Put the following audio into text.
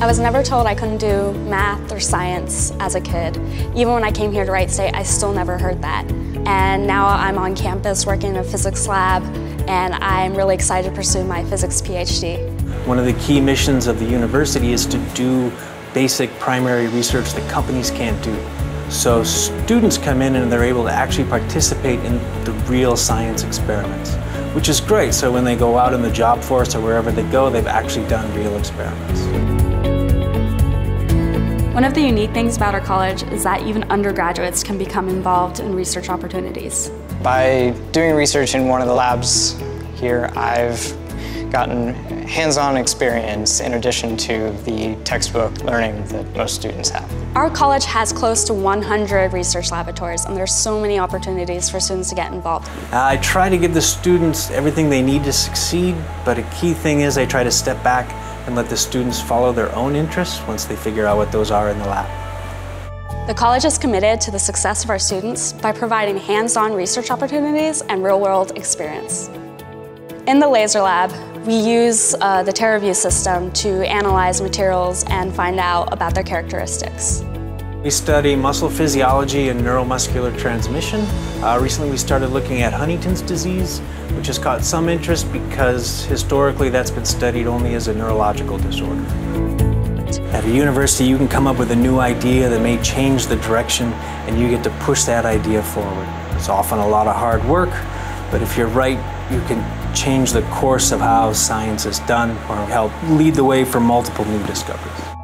I was never told I couldn't do math or science as a kid. Even when I came here to Wright State, I still never heard that. And now I'm on campus working in a physics lab, and I'm really excited to pursue my physics PhD. One of the key missions of the university is to do basic primary research that companies can't do. So students come in and they're able to actually participate in the real science experiments, which is great. So when they go out in the job force or wherever they go, they've actually done real experiments. One of the unique things about our college is that even undergraduates can become involved in research opportunities. By doing research in one of the labs here, I've gotten hands-on experience in addition to the textbook learning that most students have. Our college has close to 100 research laboratories, and there's so many opportunities for students to get involved. I try to give the students everything they need to succeed, but a key thing is I try to step back and let the students follow their own interests once they figure out what those are in the lab. The college is committed to the success of our students by providing hands-on research opportunities and real-world experience. In the laser lab, we use the TerraView system to analyze materials and find out about their characteristics. We study muscle physiology and neuromuscular transmission. Recently we started looking at Huntington's disease, which has caught some interest because historically that's been studied only as a neurological disorder. At a university, you can come up with a new idea that may change the direction, and you get to push that idea forward. It's often a lot of hard work, but if you're right, you can change the course of how science is done or help lead the way for multiple new discoveries.